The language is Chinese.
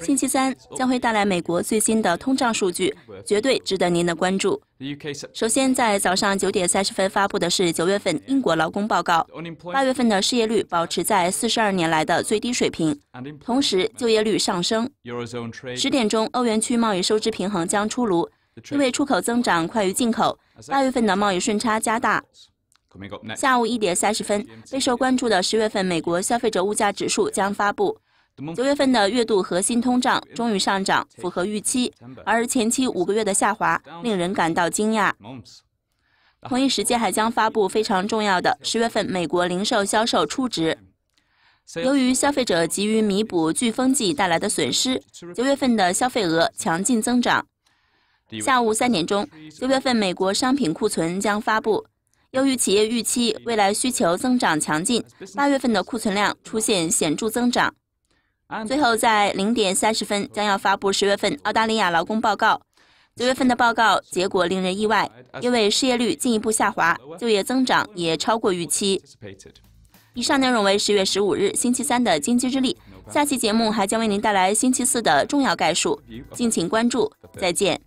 星期三将会带来美国最新的通胀数据，绝对值得您的关注。首先，在早上9:30发布的是9月份英国劳工报告，8月份的失业率保持在42年来的最低水平，同时就业率上升。10点钟，欧元区贸易收支平衡将出炉，因为出口增长快于进口，8月份的贸易顺差加大。 下午1:30，备受关注的10月份美国消费者物价指数将发布。9月份的月度核心通胀终于上涨，符合预期，而前期5个月的下滑令人感到惊讶。同一时间还将发布非常重要的10月份美国零售销售初值。由于消费者急于弥补飓风季带来的损失，9月份的消费额强劲增长。下午3点钟，9月份美国商品库存将发布。 由于企业预期未来需求增长强劲，8月份的库存量出现显著增长。最后，在0:30将要发布10月份澳大利亚劳工报告。9月份的报告结果令人意外，因为失业率进一步下滑，就业增长也超过预期。以上内容为10月15日星期三的经济日历。下期节目还将为您带来星期四的重要概述，敬请关注。再见。